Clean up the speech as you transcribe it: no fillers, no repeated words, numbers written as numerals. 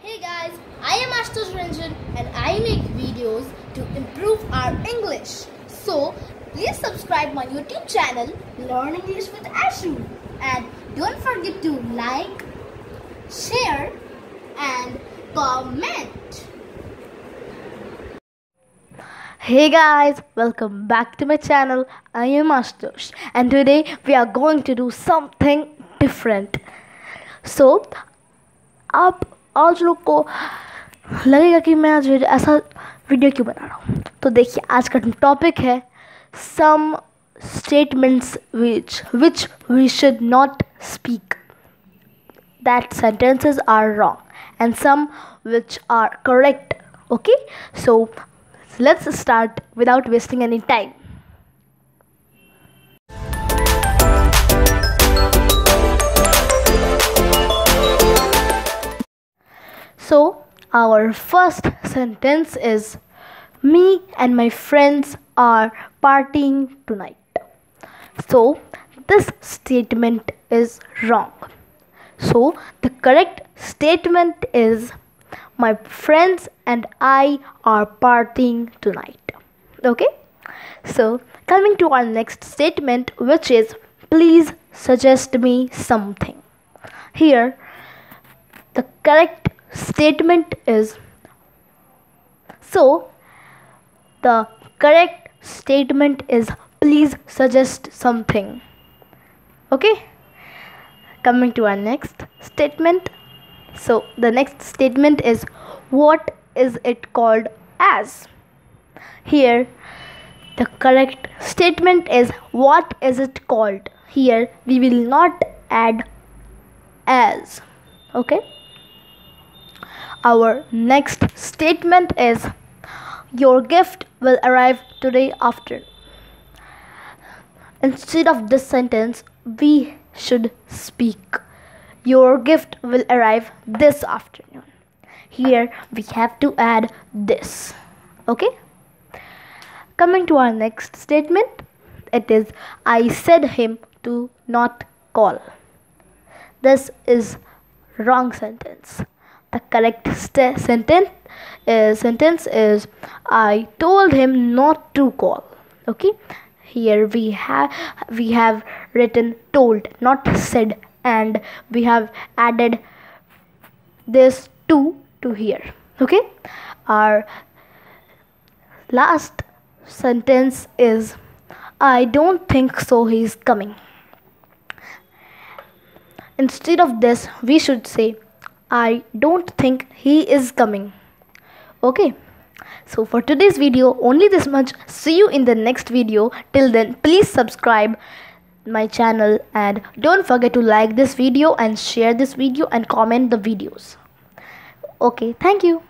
Hey guys, I am Ashutosh Ranjan and I make videos to improve our English. So please subscribe my YouTube channel Learn English with Ashu and don't forget to like, share and comment. Hey guys, welcome back to my channel. I am Ashutosh and today we are going to do something different. So up आज लोग को लगेगा कि मैं आज ऐसा video क्यों बना रहा हूँ, तो देखिए आज का टॉपिक है some statements which we should not speak, that sentences are wrong and some which are correct. Okay, so let's start without wasting any time. So, our first sentence is, me and my friends are partying tonight. So, this statement is wrong. So, the correct statement is, my friends and I are partying tonight. Okay? So, coming to our next statement, which is, please suggest me something. Here, the correct statement is, so the correct statement is please suggest something. Okay, coming to our next statement. So the next statement is, what is it called as? Here the correct statement is, what is it called? Here we will not add as. Okay, our next statement is, your gift will arrive today after. Instead of this sentence, we should speak, your gift will arrive this afternoon. Here we have to add this. Okay, coming to our next statement, it is, I said him to not call. This is wrong sentence. The correct sentence is, I told him not to call. Okay, here we have written told, not said, and we have added this to here. Okay, our last sentence is, I don't think so, he's coming. Instead of this, we should say, I don't think he is coming. Okay, so for today's video only this much. See you in the next video. Till then, please subscribe my channel and don't forget to like this video and share this video and comment the videos. Okay, thank you.